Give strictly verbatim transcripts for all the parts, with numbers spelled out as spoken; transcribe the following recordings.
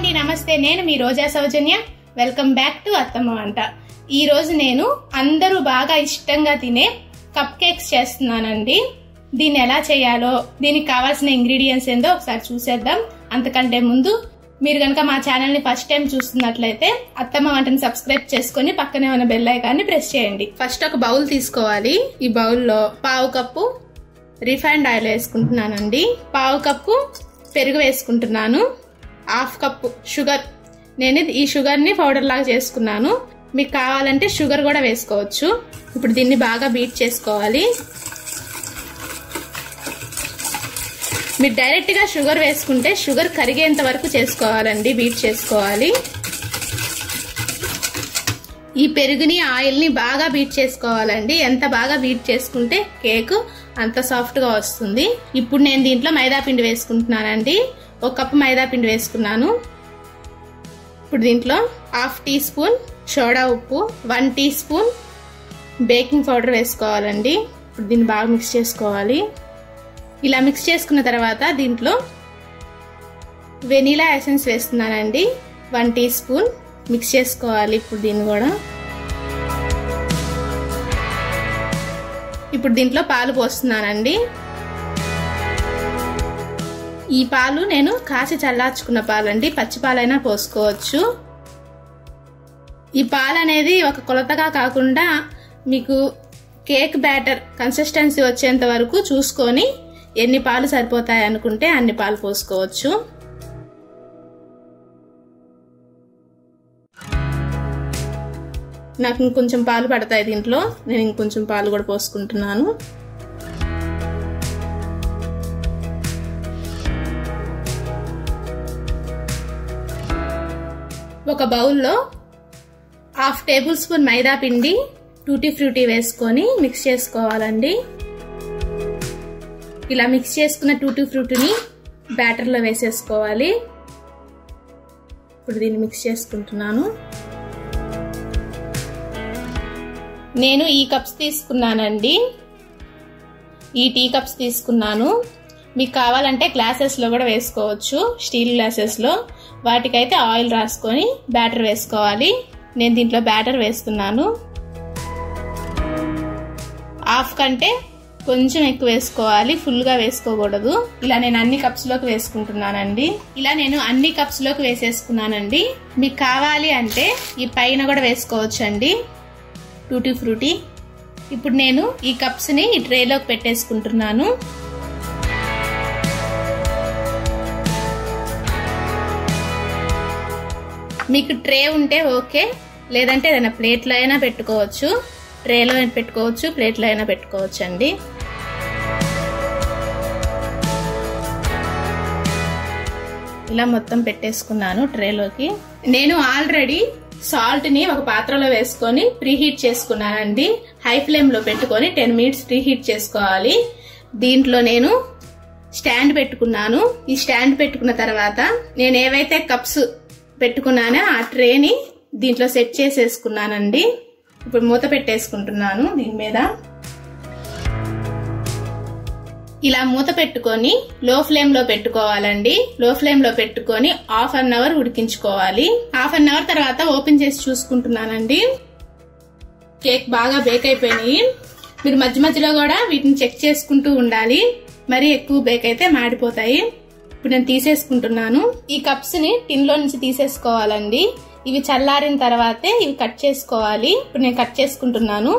అండి నమస్తే నేను మీ Roja Soujanya welcome back to Attamma Vanta ఈ రోజు నేను అందరూ బాగా ఇష్టంగా తినే కప్ కేక్స్ చేస్తున్నానండి దీని ఎలా చేయాలో దీనికి కావాల్సిన ఇంగ్రీడియెంట్స్ ఏందో ఒకసారి చూసేద్దాం అంతకంటే ముందు మీరు గనుక మా ఛానల్ ని ఫస్ట్ టైం చూస్తున్నట్లయితే అత్తమ్మ వంటని సబ్స్క్రైబ్ చేసుకొని పక్కనే ఉన్న బెల్ ఐకాన్ ని ప్రెస్ చేయండి ఫస్ట్ ఒక బౌల్ తీసుకోవాలి ఈ బౌల్ లో పావు కప్పు రిఫైన్డ్ ఆయిల్ వేసుకుంటున్నానండి పావు కప్పు పెరుగు వేసుకుంటున్నాను हाफ कप शुगर नेनु ई शुगर नी पाउडर लागा चेसुकुन्नानु मीकु कावालंटे शुगर कूडा वेसुकोवच्चु इप्पुडु दीन्नि बागा बीट चेसुकोवाली मीरु डायरेक्ट गा शुगर वेसुकुंटे शुगर करिगेंत वरकु चेसुकोवालंडी बीट चेसुकोवाली ई पेरुगुनि आयिल नी बागा बीट चेसुकोवालंडी एंत बागा बीट चेसुकुंटे केक अंत साफ्ट गा वस्तुंदी इप्पुडु नेनु दींट्लो मैदा पिंडी वेसुकुंటున్నానండి ఒక కప్ మైదా పిండి వేసుకున్నాను ఇప్పుడు దీంట్లో హాఫ్ టీ స్పూన్ సోడా ఉప్పు one teaspoon baking powder వేసుకోవాలండి ఇప్పుడు దీన్ని బాగా మిక్స్ చేసుకోవాలి ఇలా మిక్స్ చేసుకున్న తర్వాత దీంట్లో వెనీలా ఎసెన్స్ వేస్తున్నానండి వన్ టీ స్పూన్ మిక్స్ చేసుకోవాలి ఇప్పుడు దీన్ని కూడా ఇప్పుడు దీంట్లో పాలు పోస్తున్నానండి ఈ పాలు నేను కాచి చల్లార్చుకున్న పాలండి పచ్చి పాలైనా పోసుకోవచ్చు ఈ పాలు అనేది ఒక కొలతగా కాకుండా మీకు కేక్ బ్యాటర్ కన్సిస్టెన్సీ వచ్చేంత వరకు చూసుకొని ఎన్ని పాలు సరిపోతాయి అనుకుంటే అన్ని పాలు పోసుకోవచ్చు నాకు ఇంకొంచెం పాలు పడతాయి దీంట్లో నేను ఇంకొంచెం పాలు కూడా పోసుకుంటున్నాను ఒక బౌల్లో హాఫ్ టేబుల్ స్పూన్ మైదా పిండి టూటీ ఫ్రూటీ వేసుకొని మిక్స్ చేసుకోవాలండి ఇలా మిక్స్ చేసుకున్న టూటీ ఫ్రూటీని బ్యాటర్లో వేసేసుకోవాలి ఇప్పుడు దీన్ని మిక్స్ చేసుకుంటున్నాను నేను ఈ కప్స్ తీసుకున్నానండి ఈ టీ కప్స్ తీసుకున్నాను మీకు కావాలంటే గ్లాసెస్ లో కూడా వేసుకోవచ్చు స్టీల్ గ్లాసెస్ లో వాటికైతే ఆయిల్ రాసుకొని బ్యాటర్ వేసుకోవాలి నేను దీంట్లో బ్యాటర్ వేస్తున్నాను హాఫ్ కంటే కొంచెం ఎక్కువ వేసుకోవాలి ఫుల్ గా వేసుకోకూడదు ఇలా నేను అన్ని కప్స్ లోకి వేసుకుంటున్నానండి ఇలా నేను అన్ని కప్స్ లోకి వేసేసుకున్నానండి మీకు కావాలి అంటే ఈ పైన కూడా వేసుకోవచ్చండి టూటీ ఫ్రూటీ ఇప్పుడు నేను ఈ కప్స్ ని ఈ ట్రే లోకి పెట్టేసుకుంటున్నాను మీకు ట్రే ఉంటే ఓకే లేదంటే ఏదైనా ప్లేట్లో అయినా పెట్టుకోవచ్చు ట్రేలో అయినా పెట్టుకోవచ్చు ప్లేట్లో అయినా పెట్టుకోవచ్చు అండి ఇలా మొత్తం పెట్టేసుకున్నాను ట్రేలోకి నేను ఆల్రెడీ సాల్ట్ ని ఒక పాత్రలో వేసుకొని ప్రీహీట్ చేసుకున్నానండి హై ఫ్లేమ్ లో పెట్టుకొని టెన్ మినిట్స్ ప్రీహీట్ చేసుకోవాలి దీంట్లో నేను స్టాండ్ పెట్టుకున్నాను ఈ స్టాండ్ పెట్టుకున్న తర్వాత నేను ఏవైతే కప్స్ పెట్టుకున్నాను ఆ ట్రేని దీంట్లో సెట్ చేసేసుకున్నానండి ఇప్పుడు మూత పెట్టేసుకుంటున్నాను దీని మీద ఇలా మూత పెట్టుకొని లో ఫ్లేమ్ లో పెట్టుకోవాలండి లో ఫ్లేమ్ లో పెట్టుకొని హాఫ్ అన్ అవర్ ఉడికించుకోవాలి హాఫ్ అన్ అవర్ తర్వాత ఓపెన్ చేసి చూసుకుంటున్నానండి కేక్ బాగా బేక్ అయిపోయినాయి మీరు మధ్య మధ్యలో కూడా వీటిని చెక్ చేసుకుంటూ ఉండాలి మరి ఎక్కువ బేక్ అయితే మాడిపోతాయి ఇప్పుడు నేను తీసేసుకుంటున్నాను ఈ కప్స్ ని టిన్ లో నుంచి తీసేసుకోవాలండి ఇవి చల్లారిన తర్వాతే ఇవి కట్ చేసుకోవాలి ఇప్పుడు నేను కట్ చేసుకుంటున్నాను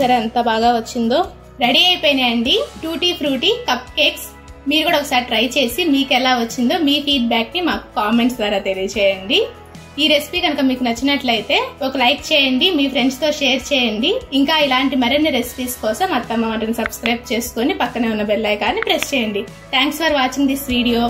సరే ఎంత బాగా వచ్చిందో రెడీ అయిపోయినాయండి టూటీ ఫ్రూటీ కప్ కేక్స్ మీరు కూడా ఒకసారి ట్రై చేసి మీకు ఎలా వచ్చిందో మీ ఫీడ్బ్యాక్ ని మాకు కామెంట్స్ ద్వారా తెలియజేయండి ఈ రెసిపీ కనుక మీకు నచ్చినట్లయితే ఒక లైక్ చేయండి మీ ఫ్రెండ్స్ తో షేర్ చేయండి ఇంకా ఇలాంటి మరిన్ని రెసిపీస్ కోసం అత్తమ్మ వంటని సబ్స్క్రైబ్ చేసుకొని పక్కనే ఉన్న బెల్ ఐకాన్ ని ప్రెస్ చేయండి thanks for watching this video